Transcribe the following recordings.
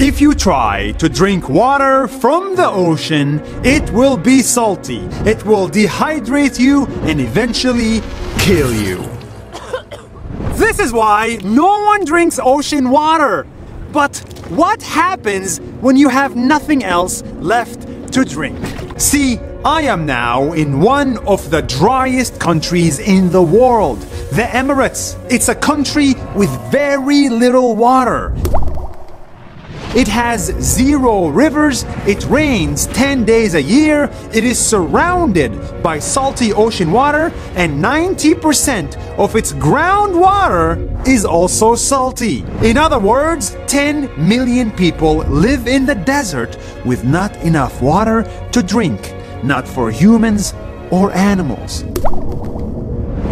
If you try to drink water from the ocean, it will be salty, it will dehydrate you, and eventually kill you. This is why no one drinks ocean water. But what happens when you have nothing else left to drink? See, I am now in one of the driest countries in the world, the Emirates. It's a country with very little water. It has 0 rivers, it rains 10 days a year, it is surrounded by salty ocean water, and 90% of its groundwater is also salty. In other words, 10 million people live in the desert with not enough water to drink, not for humans or animals.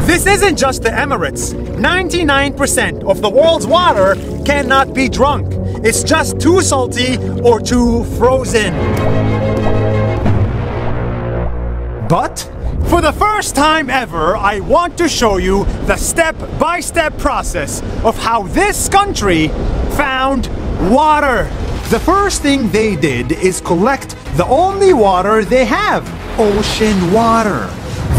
This isn't just the Emirates. 99% of the world's water cannot be drunk. It's just too salty or too frozen. But for the first time ever, I want to show you the step-by-step process of how this country found water. The first thing they did is collect the only water they have, ocean water.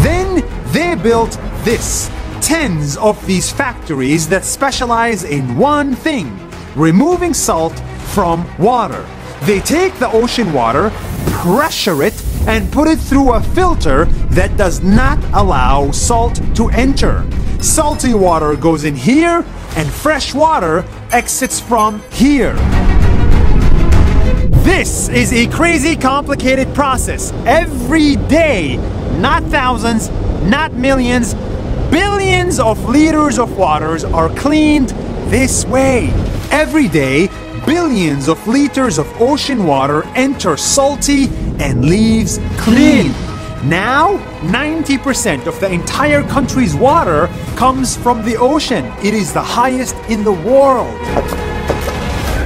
Then they built this, tens of these factories that specialize in one thing, removing salt from water. They take the ocean water, pressure it, and put it through a filter that does not allow salt to enter. Salty water goes in here, and fresh water exits from here. This is a crazy complicated process. Every day, not thousands, not millions, billions of liters of waters are cleaned this way. Every day, billions of liters of ocean water enter salty and leaves clean. Now, 90% of the entire country's water comes from the ocean. It is the highest in the world.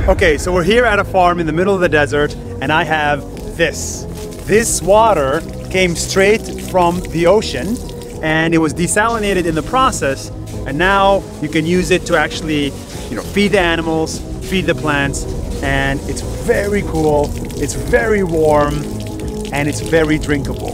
Okay, so we're here at a farm in the middle of the desert, and I have this. This water came straight from the ocean, and it was desalinated in the process, and now you can use it to actually, you know, feed the animals, feed the plants, and it's very cool, it's very warm, and it's very drinkable.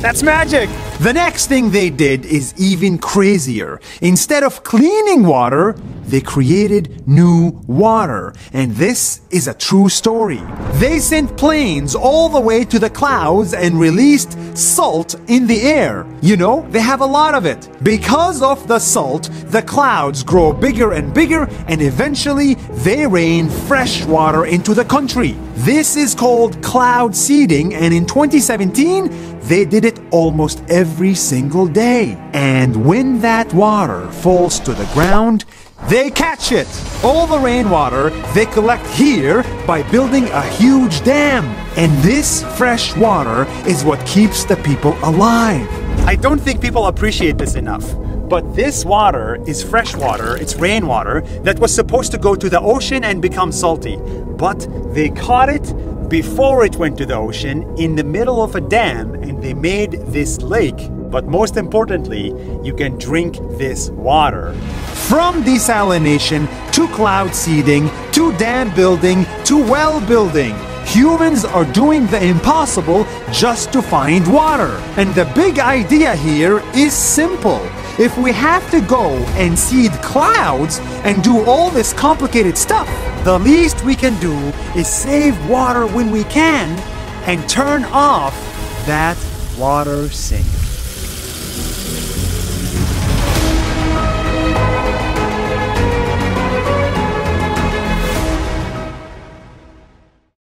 That's magic! The next thing they did is even crazier. Instead of cleaning water, they created new water. And this is a true story. They sent planes all the way to the clouds and released salt in the air. You know, they have a lot of it. Because of the salt, the clouds grow bigger and bigger, and eventually they rain fresh water into the country. This is called cloud seeding, and in 2017, they did it almost every single day. And when that water falls to the ground, they catch it. All the rainwater they collect here by building a huge dam. And this fresh water is what keeps the people alive. I don't think people appreciate this enough. But this water is fresh water, it's rainwater, that was supposed to go to the ocean and become salty. But they caught it before it went to the ocean in the middle of a dam, and they made this lake. But most importantly, you can drink this water. From desalination to cloud seeding to dam building to well building, humans are doing the impossible just to find water. And the big idea here is simple. If we have to go and seed clouds and do all this complicated stuff, the least we can do is save water when we can and turn off that water sink.